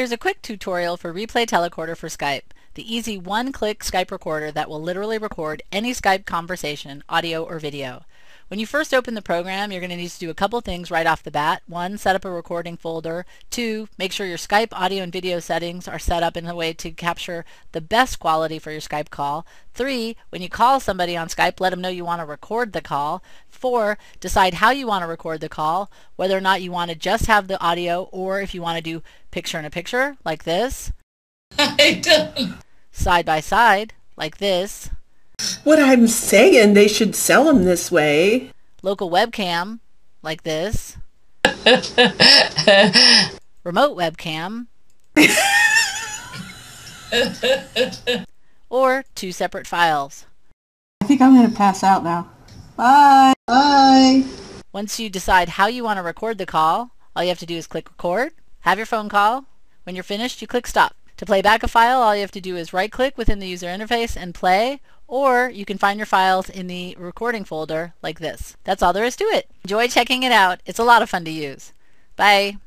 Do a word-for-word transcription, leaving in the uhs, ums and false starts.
Here's a quick tutorial for Replay Telecorder for Skype, the easy one-click Skype recorder that will literally record any Skype conversation, audio or video. When you first open the program, you're going to need to do a couple things right off the bat. One, set up a recording folder. Two, make sure your Skype audio and video settings are set up in a way to capture the best quality for your Skype call. Three, when you call somebody on Skype, let them know you want to record the call. Four, decide how you want to record the call, whether or not you want to just have the audio or if you want to do picture-in-a-picture, like this. I don't. Side-by-side, like this. What I'm saying, they should sell them this way. Local webcam, like this. Remote webcam. Or two separate files. I think I'm going to pass out now. Bye. Bye. Once you decide how you want to record the call, all you have to do is click record, have your phone call. When you're finished, you click stop. To play back a file, all you have to do is right-click within the user interface and play, or you can find your files in the recording folder like this. That's all there is to it. Enjoy checking it out. It's a lot of fun to use. Bye.